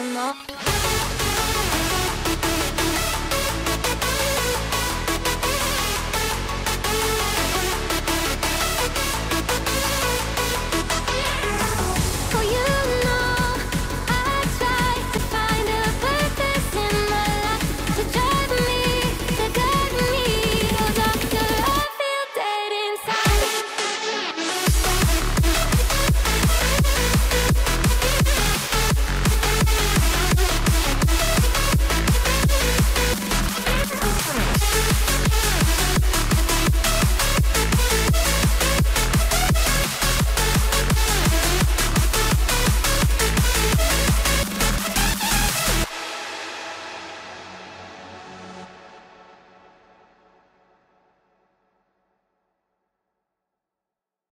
some more.